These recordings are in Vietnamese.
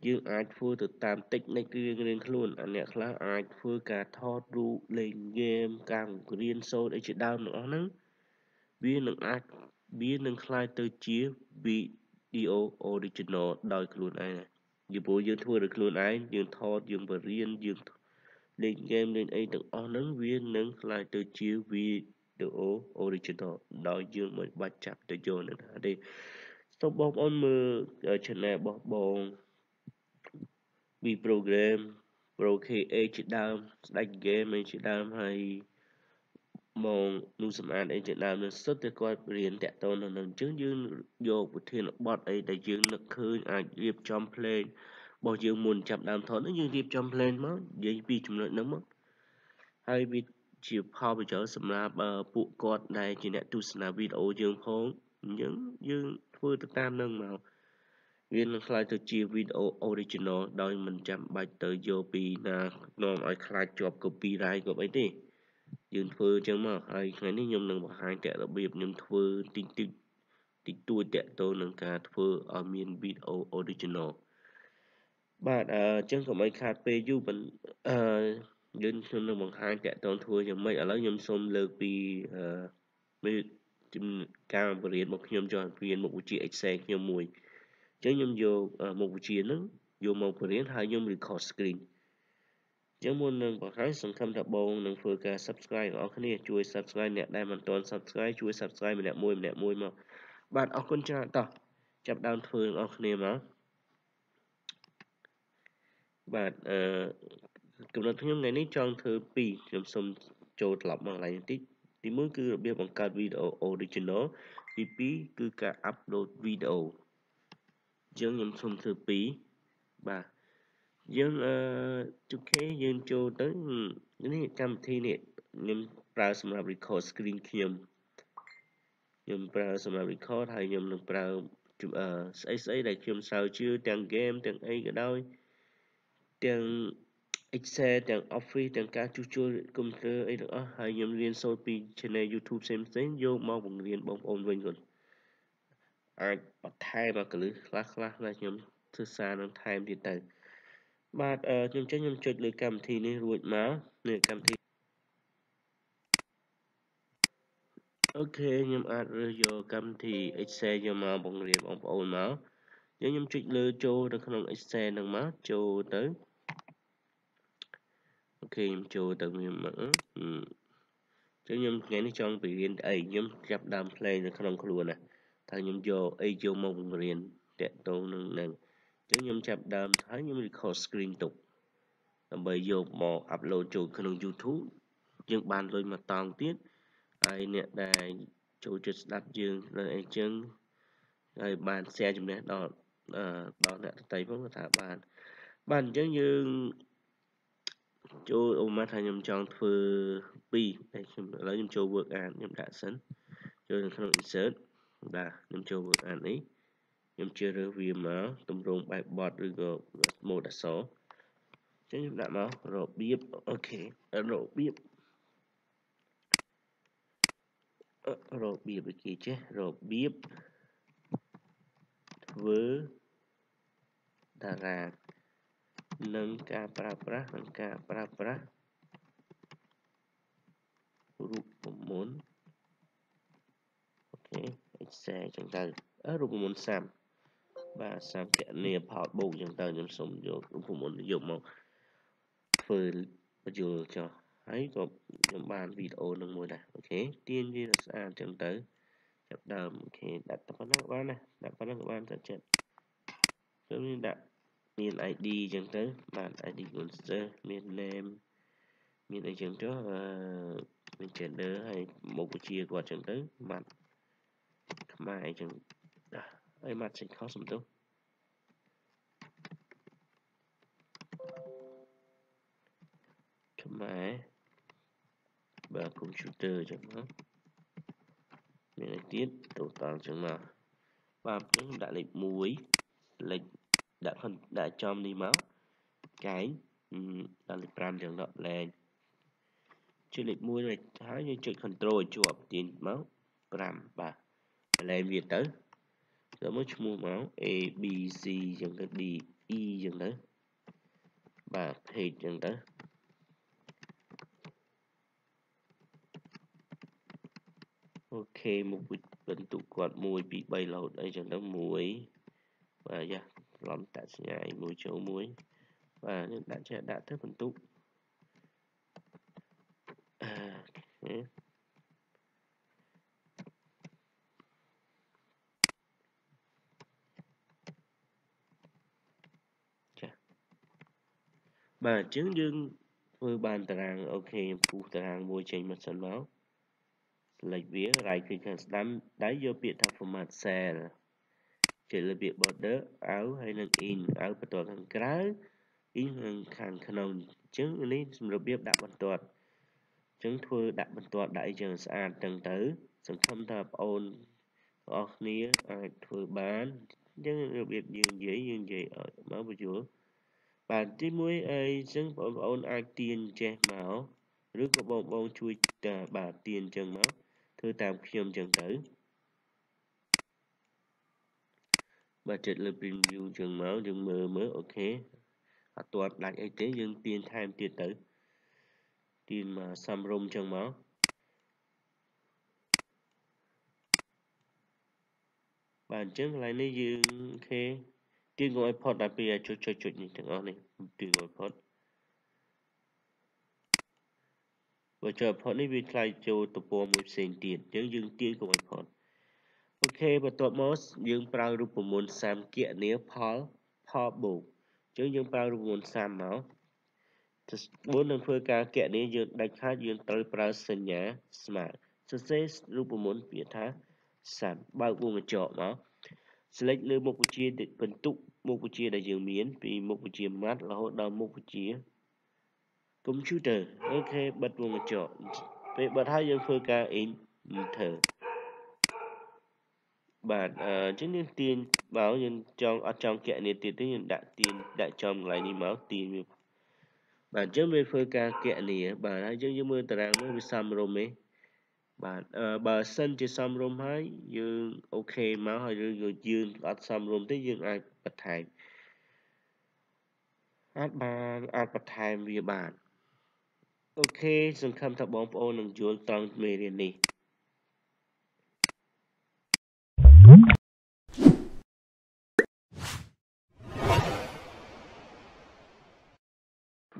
dương ai phơi từ tam tích này cứ lên luôn anh nhạc là ai phơi cả thọ ru lên game càng liên sâu để chỉ đau nữa nắng biết được ai biết được khai từ chia video original đời luôn ai này dương bộ dương thua được luôn ai dương thọ dương bờ riêng dương lên game lên ấy được on nắng viên nắng khai từ chia video original đời dương mới bắt chặt từ chỗ này đi sau bom on mưa ở trên này bom bom vì program pro create chị đam đánh game chị đam hay mong nu sầm an chị đam nên xuất từ coi liền tẹt tôn là lần trước dương vô của thiên bọt ấy đại dương lực khơi ai điệp trong play bao dương muốn chạm đam thọ nó dương điệp trong play mất dây vì chủng loại nó mất hay vì chịu phao bị trở sầm la phụ con này chị đã tu sầm video dương phong những dương thôi từ tam nâng màu viên khai từ chia video original đôi mình chạm bài tới yopi là non ai khai chụp copyright của ấy đi dương phơi chẳng mà ai cái này nhom đừng bỏ hai trẻ đặc biệt nhom phơi tinh tua trẻ tôi nâng cả phơi ở miền video original bạn chẳng có mấy khai pyu vẫn dương nhom đừng bỏ hai trẻ tôi thôi chẳng mấy ở lớp nhom xôm lơ pi mấy cao và riêng một nhom tròn riêng một chiếc Excel nhom mùi chứ nhom vô một chiến đó vô một quyển hai nhom record screen chứ muốn nâng bỏ khái sản phẩm thập bồn nâng phơi cả subscribe ở cái này chui subscribe nè đây mình toàn subscribe chui subscribe mình nè môi mà bạn ở con trai tao chập đam phơi ở cái này mà bạn cũng là thứ ngày nay chọn thứ pi nhom xôm trộn lọc bằng lại tí tí mới cứ biết bằng card video original tí pi cứ cả upload video dương nhầm xung thư phí và dương chụp khế dương cho tới những cam thi này nhầm vào xong là record screen khiêm nhầm vào xong là record hay nhầm được vào chụp ấy là khiêm sao chưa trang game trang ấy cái đâu trang Excel trang Office trang cá chú chơi công tơ ấy được hay nhầm liên sau pi trên YouTube xem xét vô mau bằng liên bóng ôn vinh rồi ai bắt thay mà cứ lắc là nhóm thứ xa nó thay thì từ bạn nhóm chơi nhóm chuột lưỡi cầm thì nên ruột máu lưỡi cầm thì ok nhóm ăn rồi vô cầm thì Excel nhóm mà bóng riệp bóng ồn máu nhóm nhóm chuột lưỡi trâu được không Excel được máu trâu tới ok nhóm trâu từ nhóm mở chơi nhóm ngày nay trong bị liên ấy nhóm gặp đam play được không luôn này thằng nhóm vô ayo mong riêng để tôi nâng nâng chứ nhóm chạm đam thấy nhóm record screen tục bởi vô mò upload cho kênh YouTube nhưng bàn rồi mà toàn tiết ai nè đài chủ trịch đặt dương rồi anh chân rồi bàn xe chụp nét đó đó nè tay vẫn thả bàn chứ như chú ôm mắt thằng nhóm chọn phơi pi đây lấy nhóm châu vượt án nhóm đã sẵn rồi kênh insert là nhóm châu vượt án ấy nhóm chưa được vì mà tùm rung bài bọt rồi gồm một đã số chứ nhóm đã máu rồi biếp ok rồi biếp cái gì chứ rồi biếp với đà là nâng ca pra rụp muốn ok Excel chúng ta rụp muốn xàm và xàm kẹt nẹp họ bù chúng ta nhóm sống vô rụp muốn dùng một phơi vừa cho hãy có nhóm bàn video nâng môi này ok tiên như là xa chúng tới chập đầm ok đặt tập văn các bạn này đặt văn các bạn thật chật giống như đặt miền ID chẳng tới bạn ID của server miền name miền này chẳng cho miền chuyển đỡ hay một chia của chẳng tới mặt mai chẳng ấy mặt sẽ khó sớm tốt mã và computer chẳng hạn mình lại tiếp tổ tàng chẳng mà và cũng đã lịch muối lịch đã phần đã cho đi máu cái là lịch ram chẳng lọt lên chơi lịch muối này thái như chơi control chuột tiền máu ram và lên việt tới rồi mới mua máu a b c chẳng là d e chẳng đấy và page chẳng đấy ok một bình tụ quạt muối bị bay lột đây chẳng đó muối và dạ lắm tại ngày muối chấu muối và những bạn trẻ đã thức bình tụ và chứng dương vừa bàn tàng ok phụ tàng muối chảy mặt sân máu lệch vía lại khi cần đám đá vô biệt thao format cell chỉ là biệt border áo hay là in áo bắt đầu thằng cái in hàng hàng khăn chứng lý rồi biết đặt bàn tuột chứng thua đặt bàn tuột đại trường sản tầng tứ sản phẩm thập ôn hoặc nia ai thua bán chứng rồi biết dương dễ ở máu bùi chúa bản tí muối ấy chứng ôn ai tiền che máu rước có bông bông chui bà tiền trường máu thư tạm khiêm trường tử và trật là review trường máu trường mơ mới ok à, toàn lại ấy tế dương tiền tham tiền tử tiền mà xăm rung trường máu bản chứng lại nơi dương ok tiền gọi iPod đã bị cho những trường áo này tiền gọi iPod và chờ phật này bị thay cho tập bộ một sen tiền những dương tiền của anh phật ok và tập mốt dương prao rụp môn sam kia nế phật phật bổ những dương prao rụp môn sam máu bốn lần phơi cá kia nế dương đánh khát dương tới prao sen nhá smart success rụp môn việt thá sản bao gồm là chọn máu select lựa một chia để phân tụ một chia đại dương miến vì một chia mát là hỗ trợ một chia computer ok bật vùng chọn về bật hai dân phơi ca in thở bạn chứng nhân tiền báo nhân trong ở trong kệ này tiền tới nhân đại tiền đại trong lại đi máu tiền bạn chứng về phơi ca kệ này bạn hai dân như mưa tàng mới bị xăm rôm ấy bạn bà sân chỉ xăm rôm hai dương ok máu hai dương dương ở xăm rôm tới dương ai bật thành ad bật thành về bạn ok xin khám thập bóng phô nâng chúa trong mê riêng đi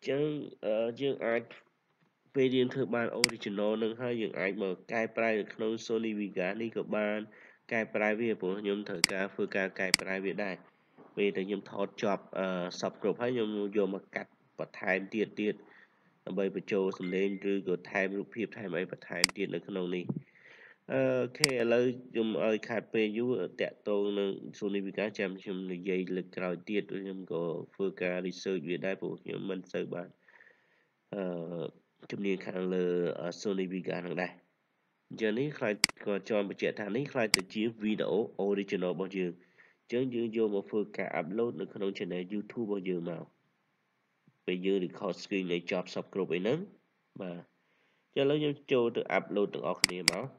chân dương ai về điện thơ bán original nâng hai dương ai mà cài prai không Sony Vega ní của bán cài prai về của nhóm thời ca vừa cả cài prai về đại về từ nhóm thọt chọp sọc group hay nhóm vô mà cắt và time tiền tiền bởi vì châu sầm lên cứ có time lúc phim time ấy và time tiền ở cái nông này ok lời dùng ơi khát phê du tẹt tôn Sony Vega chăm chăm là dây lực cào tiền tôi nhầm có phương ca đi sơ việt đại bộ nhóm mình sơ bản chấm niên khang lờ Sony Vega thằng này giờ này khai còn cho một trẻ thằng này khai từ chiếc video original bao nhiêu chứ như vô một phương ca upload được không trên này YouTube bao nhiêu màu bây giờ thì khó screen để chọn subscribe ấy nắng mà cho lấy nhau cho tự upload tự học này máu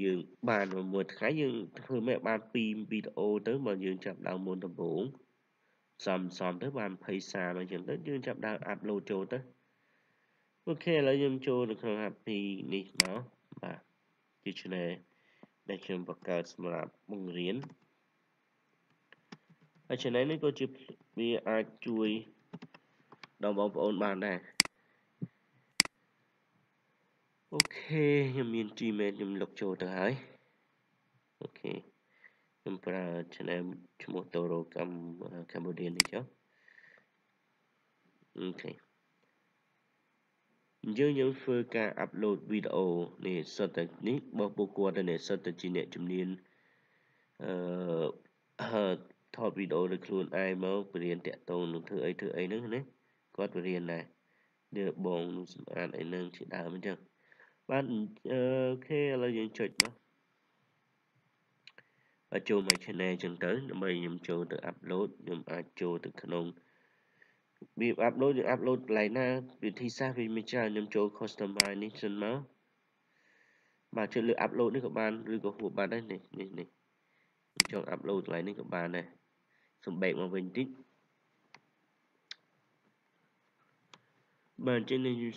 ยังบานมาหมดขายยังเพื่อแม่บานปีวิดีโอถึงมายังจับดาวมนต์ตะบุ๋งซ้อมถึงบานไพศาลมายังถึงยังจับดาวอัพโหลดโจทย์ถึงโอเคแล้วยังโจทย์นะครับที่นี่เนาะมาที่ช่องได้ชมประกาศสำหรับมุ่งเรียนไอ้เช่นนั้นนี่ก็จะมีอาจุยดอกบอลโอนบานได้โอเคยังมีจีเมนยังหลอกโจต่อหายโอเคยังปลาเช่นนั้นชมตัวโรกัมแคมโบเดียนี่จ้ะโอเคยังฝึกการอัพโหลดวิดีโอนี่สเตจนี้บอกบุกวัวแต่เนี่ยสเตจเนี่ยจำเนียนทอดวิดีโอเลยครูไอเมาไปเรียนแตะตรงหนุ่มเธอไอ้นึงนะก็ไปเรียนนะเดี๋ยวบองหนุ่มสัมผัสไอ้นึงที่ดาวมันจังบ้านโอเคเรายังจุดมั้งอาโจมาชแนลจังtới bây nhầmโจtự upload nhầmอาโจtựขนมบีบ upload ยัง upload ไหลหน้าวิธีสร้างวิมิจารยำโจ customization มั้งมาช่วยเลือก upload นี่กับบ้านหรือกับหัวบ้านได้นี่โจ upload ไหลนี่กับบ้านได้sầm bẹt mà mình thích bạn trên này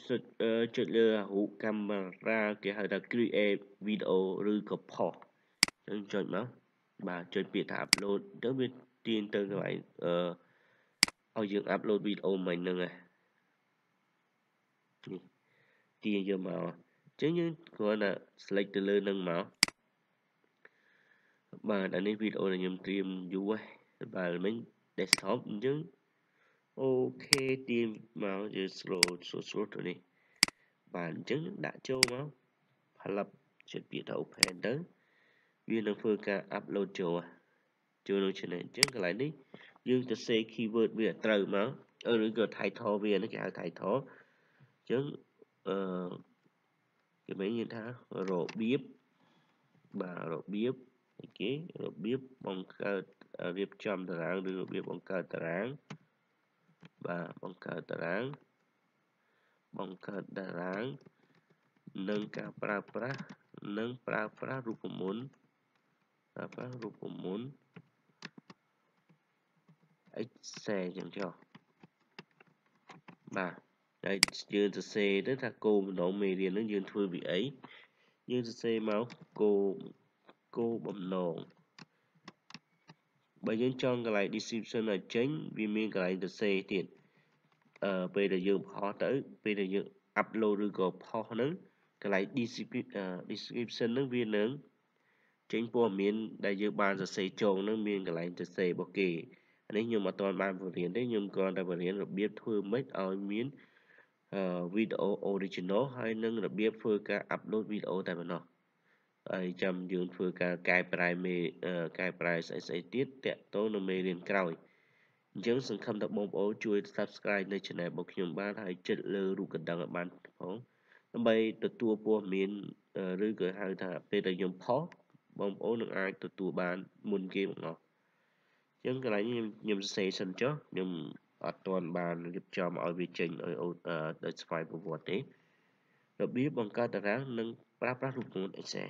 chọn lựa hũ camera cái hay là create video rồi có port chọn chọn máu bạn chọn biệt upload đối với tiền từ các bạn ở dựng upload video mình nữa này tiền giờ màu chứ như gọi là select từ lên nâng màu bạn đã lấy video là nhầm tìm vui và mình desktop chứ ok tìm máu giờ scroll rồi đi bản chứng đã châu máu phải lập chuẩn bị thấu phèn tới viên đồng phương cả upload châu châu đồng chuyện này chứ cái lại đi dương cho xe keyword về từ máu ở những cái thái thọ về nó cả thái thọ chứ cái mấy như thế rồi bếp bà rồi bếp cái rồi bếp bằng cái bếp trăm tờ ráng rồi bếp bằng cái tờ ráng và bong cờ đá ráng nâng cả pra rupa mun Excel chẳng cho và đây dương từ C đến là cô nổ mì liền nó dương thưa vị ấy dương từ C máu cô bầm nổ bởi dân trong cái lại description là chính vì mình cái lại từ C tiền về là dùng họ tới về là dùng upload được gộp họ nướng cái lại description nướng viên nướng chính của mình đại dương bàn từ C tròn nướng miền cái lại từ C bất kỳ đấy nhưng mà toàn bàn vừa liền đấy nhưng còn đại vừa liền là biết thôi mấy ở miền video original hay nâng là biết thôi cả upload video tại bên nó ai chăm dương phương cả cài prai sẽ tiết tẹt tố nó mê liên cầu những sản phẩm tập bóng ố chui subscribe nơi channel bọc nhầm ba hay chất lơ rù cần đăng ở bàn phóng bây tự tua bùa miền rư cửa hàng thả bê đầy nhầm phó bóng ố nâng ai tự tua bán môn kia một ngọt những cái này nhầm xe sân chó nhầm ở toàn bàn giúp cho mọi việc trình ở đời xoay bộ vô tế rồi biết bằng ca tà ráng nâng pra rụt nguồn ảnh xe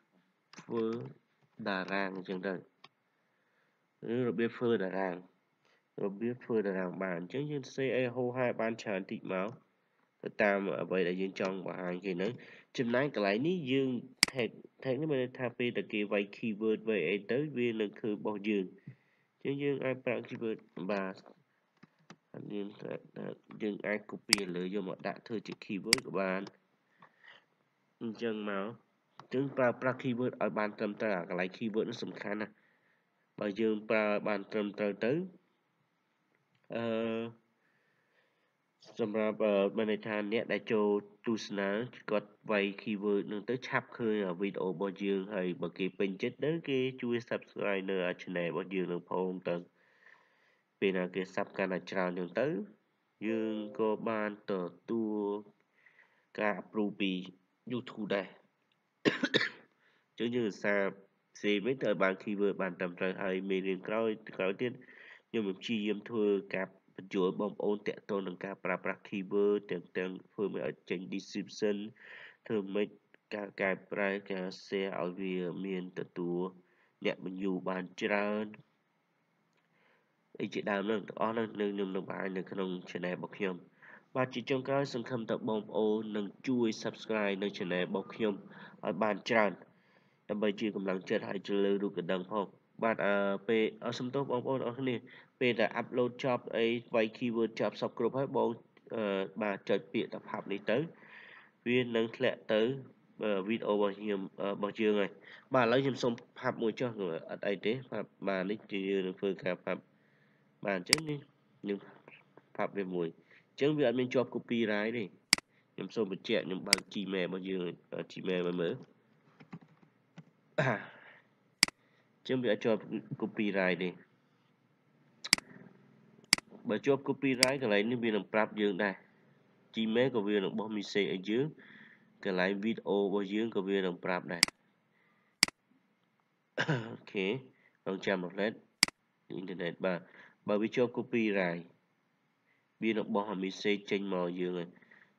vừa đà ràng chẳng đời របៀបធ្វើតារាងបានអញ្ចឹងយើង CA ហូរហើយបានច្រើនតិចមកទៅតាមអ្វីដែលយើងចង់បង្ហាញគេហ្នឹងចំណែកកន្លែងនេះយើង tag នេះមានថាពេលតែគេវាយ keyword វាអីទៅវានៅឃើញរបស់យើងអញ្ចឹងយើងអាចប្រើ keyword បាទយើងអាច copy លើយកមកដាក់ធ្វើជា keyword ក៏បានអញ្ចឹងមកយើងប្រើប្រាស់ keyword ឲ្យបានត្រឹមត្រូវអាកន្លែង keyword នេះសំខាន់ណាស់បើយើងប្រើបានត្រឹមត្រូវទៅសម្រាប់មានន័យថាអ្នកដែលចូលទស្សនាគាត់វាយ keyword នឹងទៅឆាប់ឃើញវីដេអូរបស់យើងហើយបើគេពេញចិត្តទៅគេជួយ subscribe នៅ channel របស់យើងនឹងផងទៅពេលណាគេសាប់កាន់តែច្រើនយើងទៅយើងក៏បានទទួលការ approve ពី YouTube ដែរយើងសាប់ផ្សេងវិញទៅបាន keyword បានត្រឹមត្រូវហើយមេរៀនក្រោយទៀតខ្ញុំនឹងព្យាយាមធ្វើការបញ្ចូលបងប្អូនតាក់ទងនឹងការប្រើប្រាស់ keyword ទាំងធ្វើមិនឲ្យចេញ description ធ្វើមិនការកែប្រែការ share ឲ្យវាមានទទួលអ្នកបញ្ញូបានច្រើនអីជាដើមនឹងទាំងអស់នឹងខ្ញុំនឹងបង្ហាញនៅក្នុង channel របស់ខ្ញុំបាទជាចុងក្រោយសង្ឃឹមថាបងប្អូននឹងជួយ subscribe នៅ channel របស់ខ្ញុំឲ្យបានច្រើនដើម្បីជាកម្លាំងចិត្តឲ្យជ្រើលើរូបកណ្ដឹងផងបាទពេលសំទោសបងប្អូនអរគុណពេលដែល upload ចប់អីវាយ keyword ចប់សពគ្រប់ហើយបងបាទចុចពាក្យតផាប់នេះទៅវានឹងធ្លាក់ទៅវីដេអូរបស់ខ្ញុំរបស់យើងហើយបាទឥឡូវខ្ញុំសូមផាប់មួយចុះអត់អីទេផាប់បាទនេះជាយើងនឹងធ្វើការផាប់បាទអញ្ចឹងនេះខ្ញុំផាប់វាមួយអញ្ចឹងវាអត់មានជាប់ copyright ទេខ្ញុំសូមបញ្ជាក់ខ្ញុំបើក Gmail របស់យើង Gmail មកមើលចឹងវាអត់ជាប់ copyright ទេបើជាប់ copyright កន្លែងនេះវានឹងប្រាប់យើងដែរ Gmail ក៏វានឹងបោះ message ឲ្យយើងកន្លែង video របស់យើងក៏វានឹងប្រាប់ដែរអូខេបងចាំមួយផ្លែត internet បាទបើវាជាប់ copyright វានឹងបោះ message ចេញមកយើងហើយ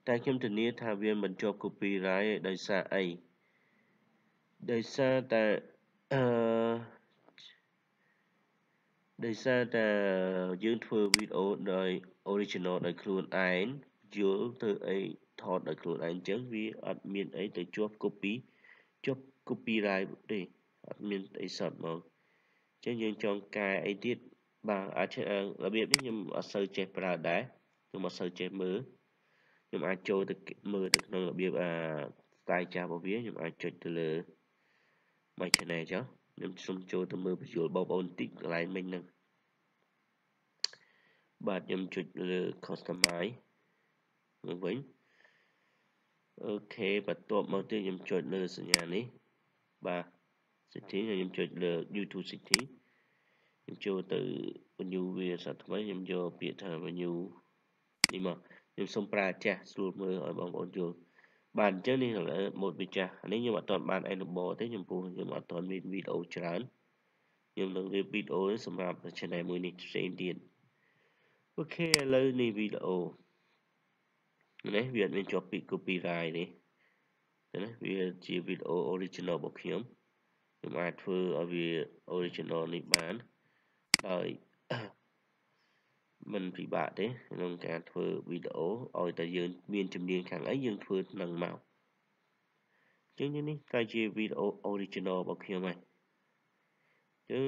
តែខ្ញុំធានាថាវាមិនជាប់ copyright ទេដោយសារអីដោយសារតែយើងធ្វើវីដេអូដោយ original ដោយខ្លួនឯងយល់ទៅអីថតដោយខ្លួនឯងអញ្ចឹងវាអត់មានអីទៅជាប់ copy ជាប់ copyright ទេអត់មានអីសតមកអញ្ចឹងយើងចង់កែអីទៀតបាទអាចរបៀបនេះខ្ញុំអត់សូវចេះប្រើដែរខ្ញុំអត់សូវចេះមើលខ្ញុំអាចចូលទៅមើលទៅក្នុងរបៀបstyle ចាស់របស់វាខ្ញុំអាចចុចទៅលើMy channel ចុះខ្ញុំសូមចូលទៅមើលបញ្ចូលបងប្អូនតិចកន្លែងមិញហ្នឹងបាទខ្ញុំចុចលើ customize មកវិញអូខេបន្ទាប់មកទៀតខ្ញុំចុចលើសញ្ញានេះបាទ setting ខ្ញុំចុចលើ YouTube setting ខ្ញុំចូលទៅ menu វាសាថ្មីខ្ញុំយកពាក្យថា menu នេះមកខ្ញុំសូមប្រើចាស់ស្រួលមើលឲ្យបងប្អូនយល់បាទអញ្ចឹងនេះមកវិចារនេះខ្ញុំអត់ទាន់បាន enable ទេចំពោះខ្ញុំអត់ទាន់មានវីដេអូច្រើនខ្ញុំនឹងរៀបវីដេអូសម្រាប់ channel មួយនេះផ្សេងទៀតអូខេឥឡូវនេះវីដេអូនេះវាអត់មានជាប់ពី copyright ទេណាវាជាវីដេអូ original របស់ខ្ញុំអាចធ្វើឲ្យវា original នេះបានដោយមិនពិបាកទេក្នុងការធ្វើវីដេអូឲ្យតែយើងមានជំនាញខាងអីយើងធ្វើនឹងមកជាងនេះតែជាវីដេអូ original របស់ខ្ញុំហើយជាង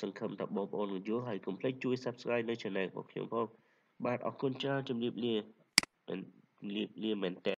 សង្ឃឹមថាបងប្អូនយល់ហើយកុំភ្លេចជួយ subscribe នៅ channel របស់ខ្ញុំផងបាទអរគុណច្រើនជំរាបលាមែនតើ